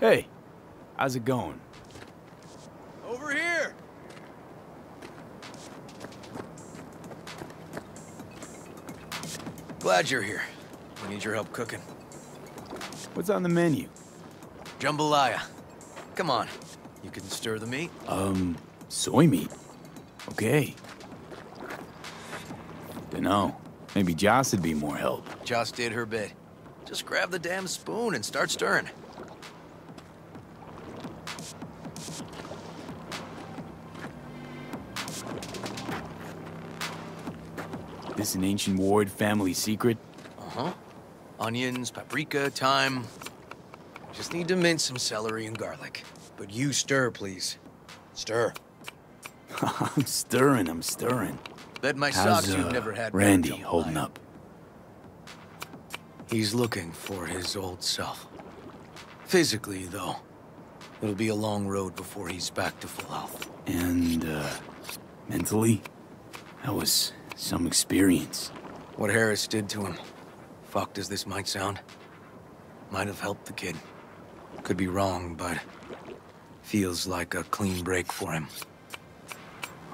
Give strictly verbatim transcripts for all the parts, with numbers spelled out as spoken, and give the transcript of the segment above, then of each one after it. Hey, how's it going? Over here! Glad you're here. We need your help cooking. What's on the menu? Jambalaya. Come on. You can stir the meat. Um, soy meat. Okay. Dunno. Maybe Joss would be more help. Joss did her bit. Just grab the damn spoon and start stirring. This an ancient Ward family secret? Uh-huh. Onions, paprika, thyme. Just need to mince some celery and garlic. But you stir, please. Stir. I'm stirring, I'm stirring. Bet my How's, socks uh, you've never had. Randy holding up? He's looking for his old self. Physically, though, it'll be a long road before he's back to full health. And, uh, mentally? That was some experience. What Harris did to him, fucked as this might sound, might have helped the kid. Could be wrong, but feels like a clean break for him.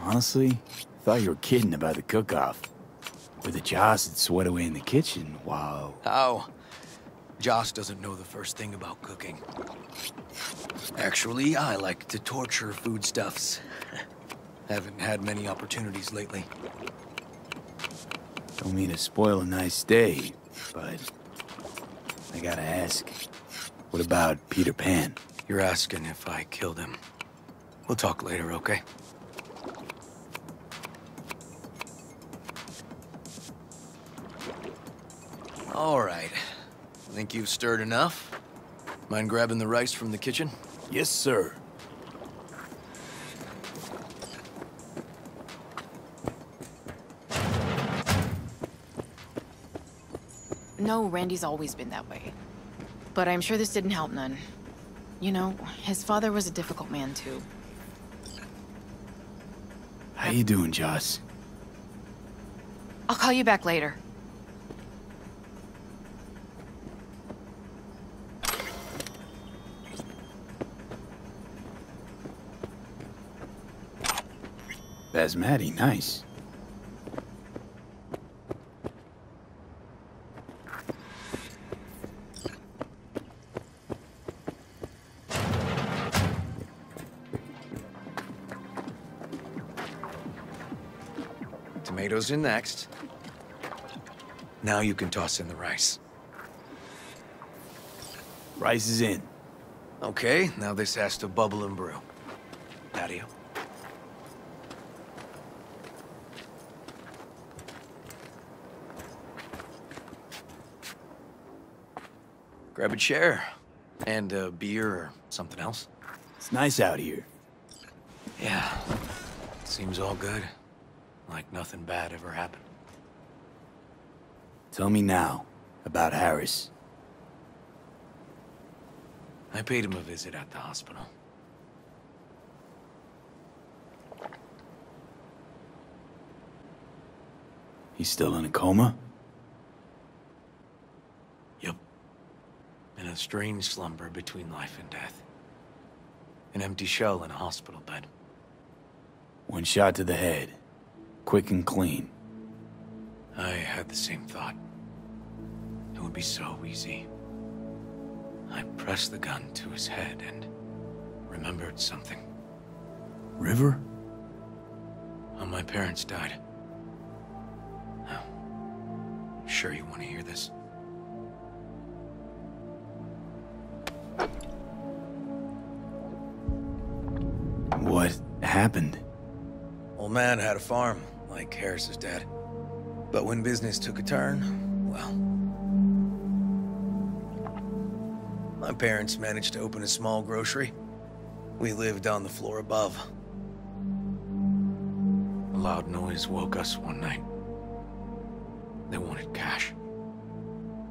Honestly, thought you were kidding about the cook-off. Or the Joss had sweat away in the kitchen, wow. How? Joss doesn't know the first thing about cooking. Actually, I like to torture foodstuffs. Haven't had many opportunities lately. Don't mean to spoil a nice day, but I gotta ask, what about Peter Pan? You're asking if I killed him. We'll talk later, okay? All right. I think you've stirred enough. Mind grabbing the rice from the kitchen? Yes, sir. No, Randy's always been that way. But I'm sure this didn't help none. You know, his father was a difficult man, too. How you doing, Joss? I'll call you back later. Basmati, nice. Tomatoes in next. Now you can toss in the rice. Rice is in. Okay, now this has to bubble and brew. Patio. Grab a chair, and a beer or something else. It's nice out here. Yeah, seems all good. Like nothing bad ever happened. Tell me now, about Harris. I paid him a visit at the hospital. He's still in a coma? In a strange slumber between life and death. An empty shell in a hospital bed. One shot to the head. Quick and clean. I had the same thought. It would be so easy. I pressed the gun to his head and remembered something. River? When my parents died. I'm sure you want to hear this. What happened? Old man had a farm, like Harris's dad. But when business took a turn, well... My parents managed to open a small grocery. We lived on the floor above. A loud noise woke us one night. They wanted cash.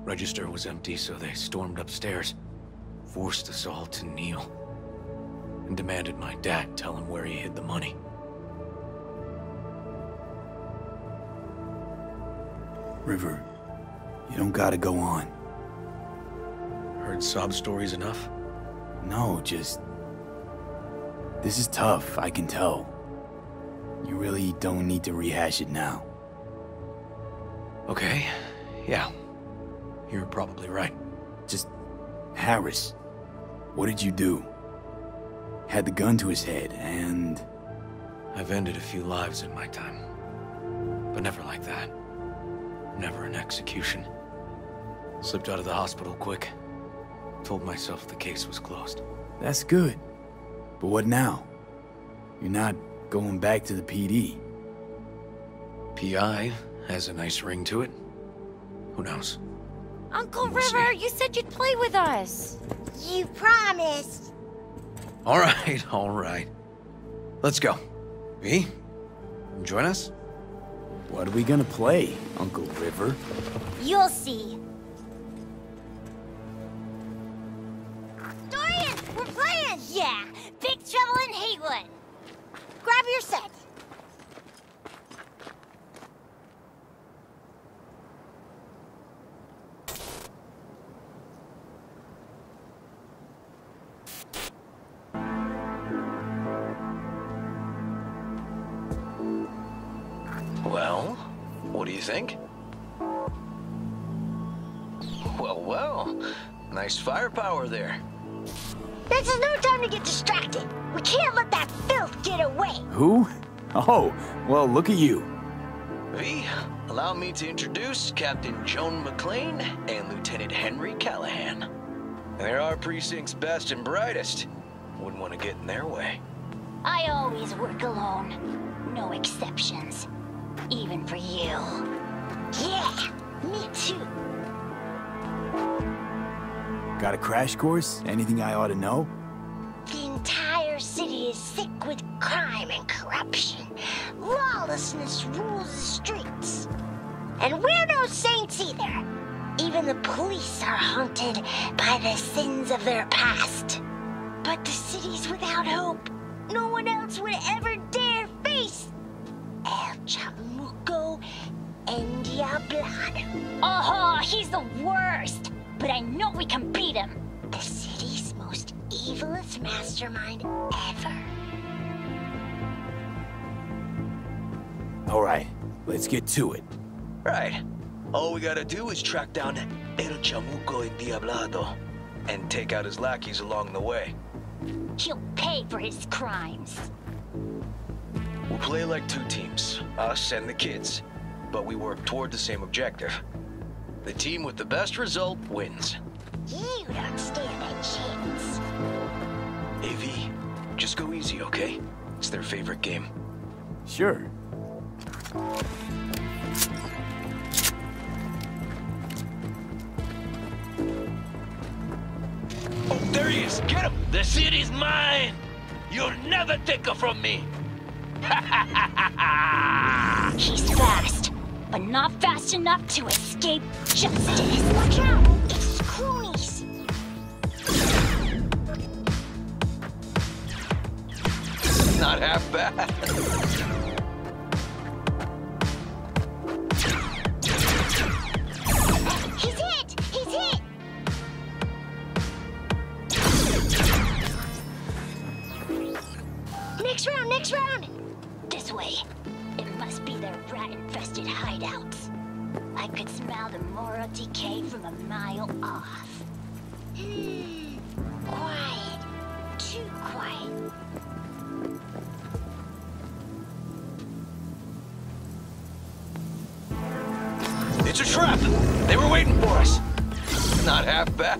Register was empty, so they stormed upstairs, forced us all to kneel, and demanded my dad tell him where he hid the money. River, you don't gotta go on. Heard sob stories enough? No, just... This is tough, I can tell. You really don't need to rehash it now. Okay, yeah. You're probably right. Just... Harris. What did you do? Had the gun to his head, and... I've ended a few lives in my time. But never like that. Never an execution. Slipped out of the hospital quick. Told myself the case was closed. That's good. But what now? You're not going back to the P D. P I has a nice ring to it. Who knows? Uncle we'll River, see. You said you'd play with us. You promised. All right, all right. Let's go. V, join us? What are we gonna play, Uncle River? You'll see. Dorian, we're playing! Yeah, Big Trouble in Haywood. Grab your set. Think? Well, well. Nice firepower there. This is no time to get distracted. We can't let that filth get away. Who? Oh, well, look at you. V, allow me to introduce Captain Joan McLean and Lieutenant Henry Callahan. They're our precinct's best and brightest. Wouldn't want to get in their way. I always work alone. No exceptions. Even for you. Yeah, me too. Got a crash course? Anything I ought to know? The entire city is sick with crime and corruption. Lawlessness rules the streets. And we're no saints either. Even the police are haunted by the sins of their past. But the city's without hope. No one else would ever dare face El Chamuco Endiablado. Oh, he's the worst! But I know we can beat him! The city's most evilest mastermind ever. Alright, let's get to it. Right. All we gotta do is track down El Chamuco Endiablado and take out his lackeys along the way. He'll pay for his crimes. We'll play like two teams, us and the kids, but we work toward the same objective. The team with the best result wins. You don't stand a chance. A V, just go easy, okay? It's their favorite game. Sure. Oh, there he is! Get him! The city's mine! You'll never take her from me! He's fast, but not fast enough to escape justice. Watch out! It's cronies! Not half bad. He's hit! He's hit! Next round, next round! Way. It must be their rat-infested hideouts. I could smell the moral decay from a mile off. Hmm. Quiet. Too quiet. It's a trap! They were waiting for us! Not half bad.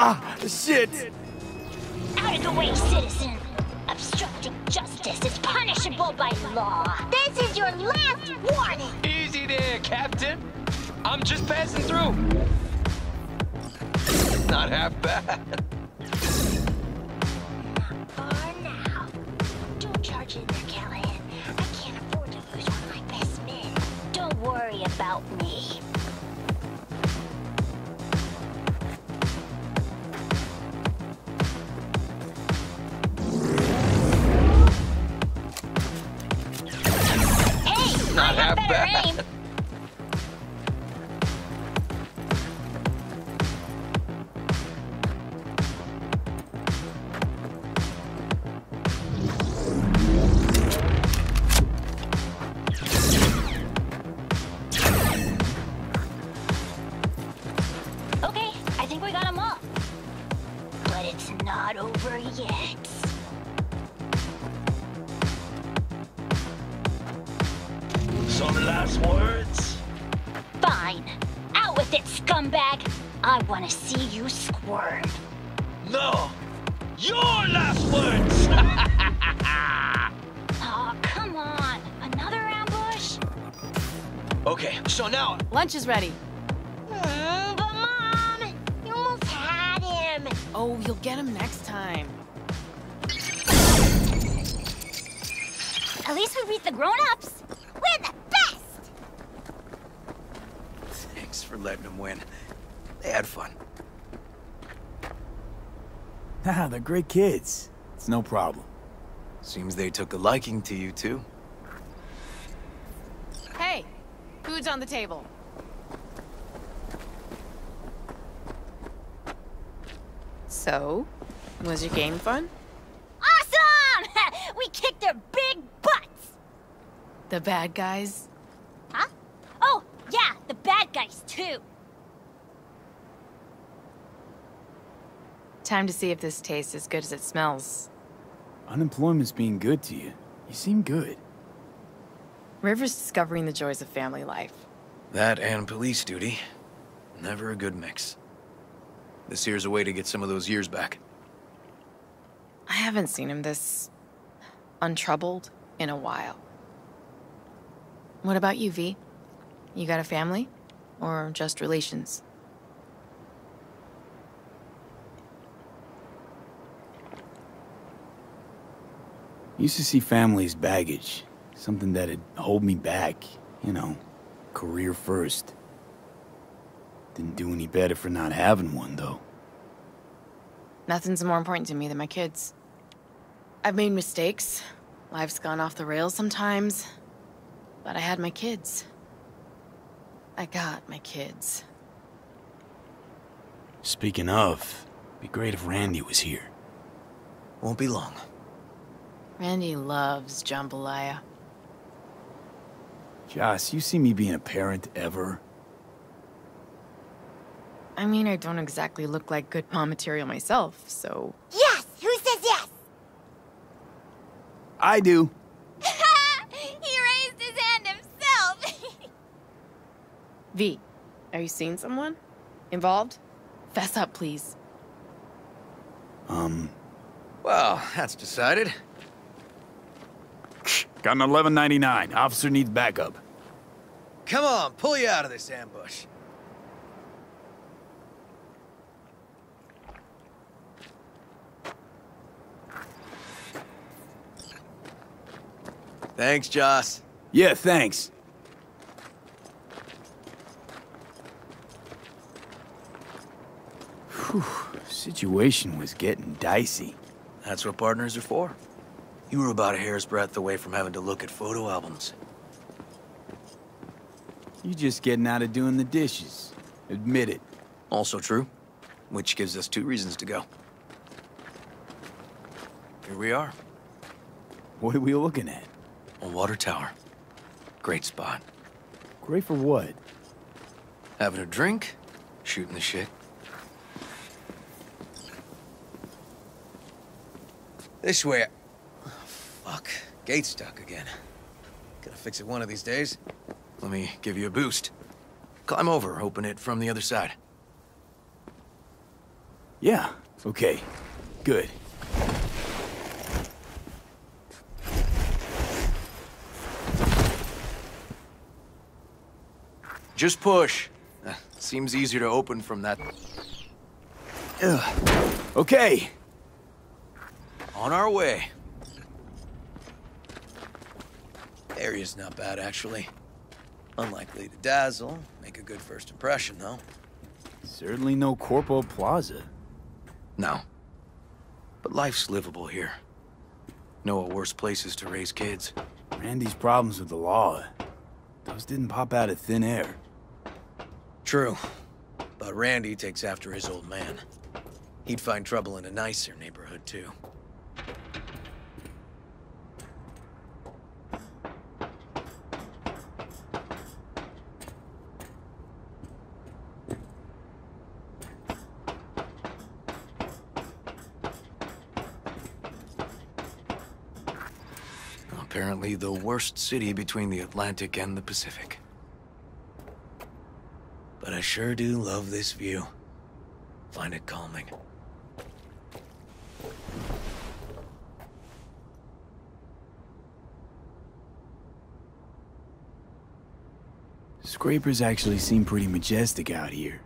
Ah, shit! Out of the way, citizen! Obstructing justice is punishable by law. This is your last warning! Easy there, Captain. I'm just passing through. It's not half bad. Bar now. Don't charge in there, Callahan. I can't afford to lose one of my best men. Don't worry about me. Hey, not half bad. I want to see you squirm. No! Your last words! Oh, come on. Another ambush? Okay, so now... Lunch is ready. Mm, but Mom, you almost had him. Oh, you'll get him next time. At least we beat the grown-ups. We're the best! Thanks for letting him win. They had fun. Ah, they're great kids. It's no problem. Seems they took a liking to you, too. Hey, food's on the table. So, was your game fun? Awesome! We kicked their big butts! The bad guys? Huh? Oh, yeah, the bad guys, too. Time to see if this tastes as good as it smells. Unemployment's being good to you. You seem good. River's discovering the joys of family life. That and police duty. Never a good mix. This here's a way to get some of those years back. I haven't seen him this... untroubled in a while. What about you, V? You got a family? Or just relations? Used to see family as baggage, something that'd hold me back, you know, career first. Didn't do any better for not having one, though. Nothing's more important to me than my kids. I've made mistakes, life's gone off the rails sometimes, but I had my kids. I got my kids. Speaking of, it'd be great if Randy was here. Won't be long. Randy loves jambalaya. Joss, you see me being a parent ever? I mean, I don't exactly look like good mom material myself, so... Yes! Who says yes? I do. He raised his hand himself! V, are you seeing someone? Involved? Fess up, please. Um... Well, that's decided. Got an eleven ninety-nine. Officer needs backup. Come on, pull you out of this ambush. Thanks, Joss. Yeah, thanks. Whew. Situation was getting dicey. That's what partners are for. You were about a hair's breadth away from having to look at photo albums. You're just getting out of doing the dishes. Admit it. Also true. Which gives us two reasons to go. Here we are. What are we looking at? A water tower. Great spot. Great for what? Having a drink, shooting the shit. This way... Fuck. Gate's stuck again. Gotta fix it one of these days. Let me give you a boost. Climb over, open it from the other side. Yeah. Okay. Good. Just push. Uh, seems easier to open from that... Ugh. Okay. On our way. The area's not bad, actually. Unlikely to dazzle. Make a good first impression, though. Certainly no Corpo Plaza. No. But life's livable here. No worse places to raise kids. Randy's problems with the law. Those didn't pop out of thin air. True. But Randy takes after his old man. He'd find trouble in a nicer neighborhood, too. Apparently the worst city between the Atlantic and the Pacific. But I sure do love this view. Find it calming. Scrapers actually seem pretty majestic out here.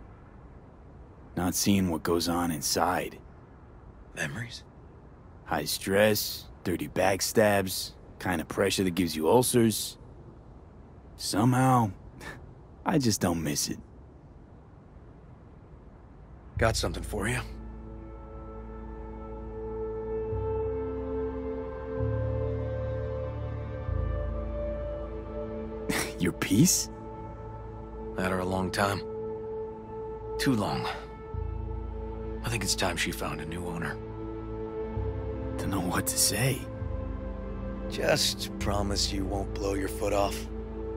Not seeing what goes on inside. Memories? High stress, dirty backstabs, kind of pressure that gives you ulcers. Somehow, I just don't miss it. Got something for you. Your piece? Had her a long time. Too long. I think it's time she found a new owner. Don't know what to say. Just promise you won't blow your foot off.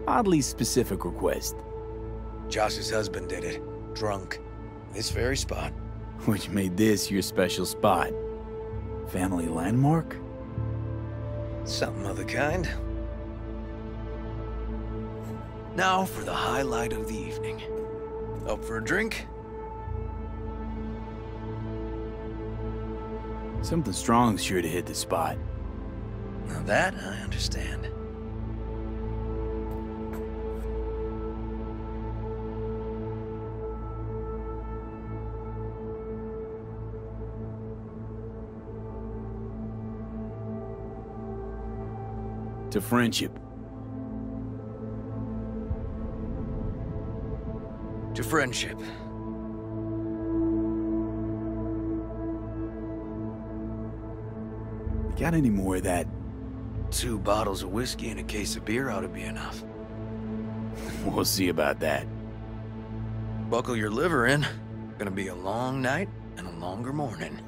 Oddly specific request. Josh's husband did it, drunk. This very spot. Which made this your special spot. Family landmark? Something of the kind. Now for the highlight of the evening. Up for a drink? Something strong's sure to hit the spot. Now that I understand. To friendship. To friendship. You got any more of that? Two bottles of whiskey and a case of beer ought to be enough. We'll see about that. Buckle your liver in. Gonna be a long night and a longer morning.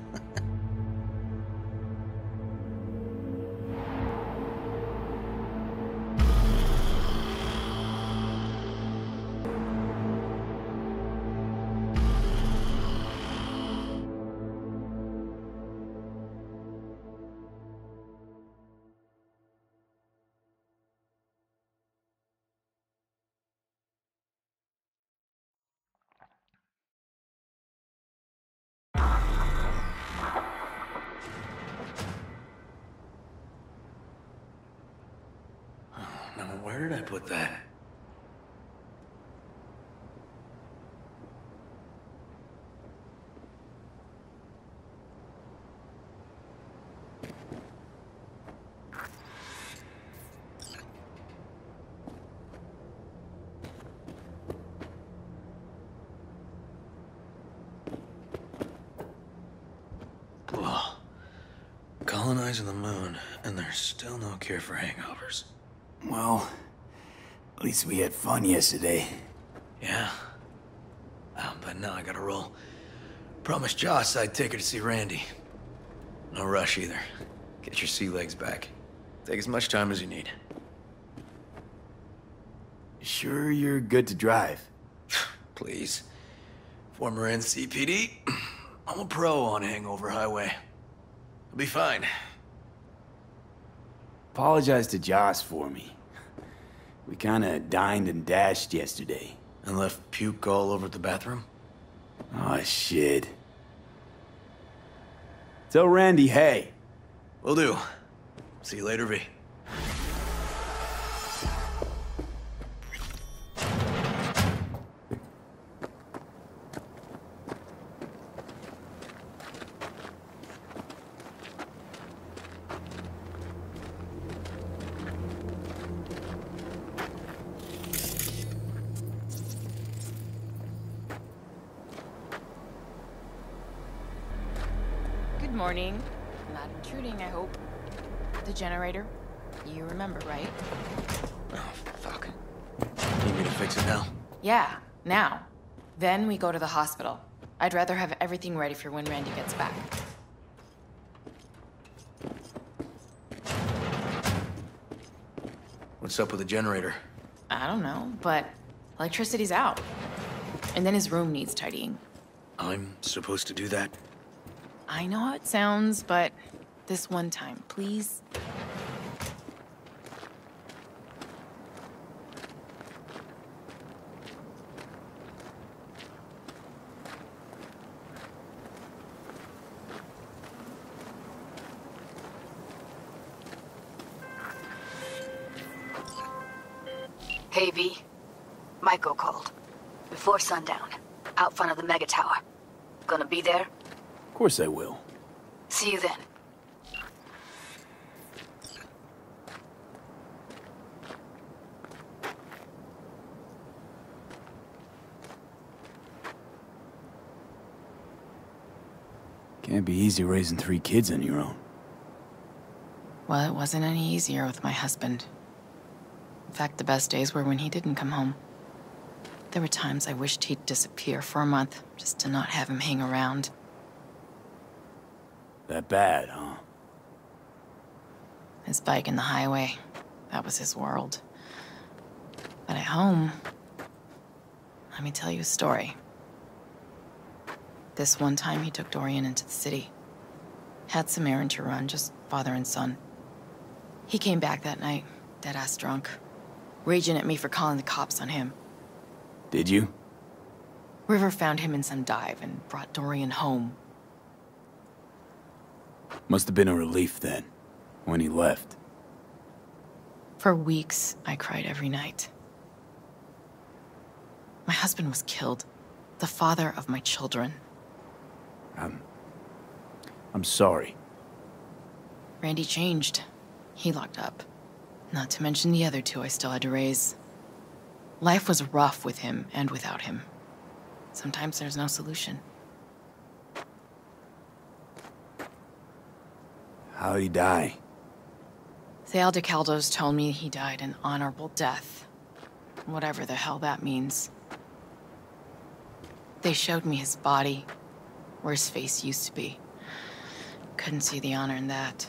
Where did I put that? Ugh. Colonizing the moon, and there's still no cure for hangovers. Well, at least we had fun yesterday. Yeah. Um, but now I gotta roll. Promised Joss I'd take her to see Randy. No rush either. Get your sea legs back. Take as much time as you need. Sure you're good to drive? Please. Former N C P D. I'm a pro on Hangover Highway. I'll be fine. Apologize to Joss for me. We kinda dined and dashed yesterday. And left puke all over the bathroom? Aw, shit. Tell Randy, hey. Will do. See you later, V. morning. I'm not intruding, I hope. The generator? You remember, right? Oh, fuck. You need me to fix it now? Yeah, now. Then we go to the hospital. I'd rather have everything ready for when Randy gets back. What's up with the generator? I don't know, but electricity's out. And then his room needs tidying. I'm supposed to do that? I know how it sounds, but this one time, please. Hey, V. Michael called. Before sundown. Out front of the Mega Tower. Gonna be there? Of course I will. See you then. Can't be easy raising three kids on your own. Well, it wasn't any easier with my husband. In fact, the best days were when he didn't come home. There were times I wished he'd disappear for a month, just to not have him hang around. That bad, huh? His bike and the highway, that was his world. But at home, let me tell you a story. This one time he took Dorian into the city. Had some errand to run, just father and son. He came back that night, dead-ass drunk, raging at me for calling the cops on him. Did you? River found him in some dive and brought Dorian home. Must have been a relief then, when he left. For weeks, I cried every night. My husband was killed, the father of my children. I'm... I'm sorry. Randy changed. He locked up. Not to mention the other two I still had to raise. Life was rough with him and without him. Sometimes there's no solution. How'd he die? The Aldecaldos told me he died an honorable death. Whatever the hell that means. They showed me his body, where his face used to be. Couldn't see the honor in that.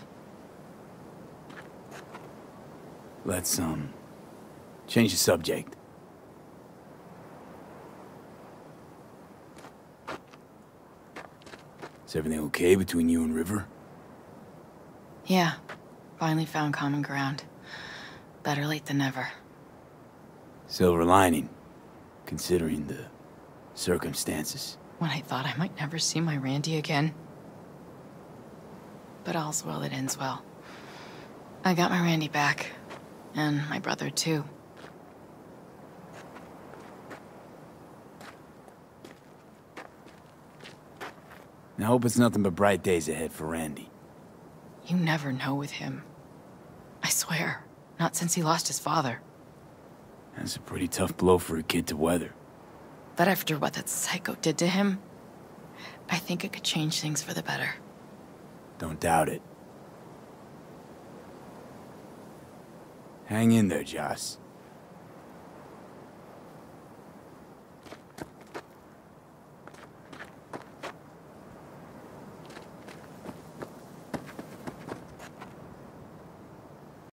Let's, um, change the subject. Is everything okay between you and River? Yeah. Finally found common ground. Better late than never. Silver lining, considering the circumstances. When I thought I might never see my Randy again. But all's well that ends well. I got my Randy back. And my brother, too. I hope it's nothing but bright days ahead for Randy. You never know with him. I swear, not since he lost his father. That's a pretty tough blow for a kid to weather. But after what that psycho did to him, I think it could change things for the better. Don't doubt it. Hang in there, Joss.